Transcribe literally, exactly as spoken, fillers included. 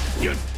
You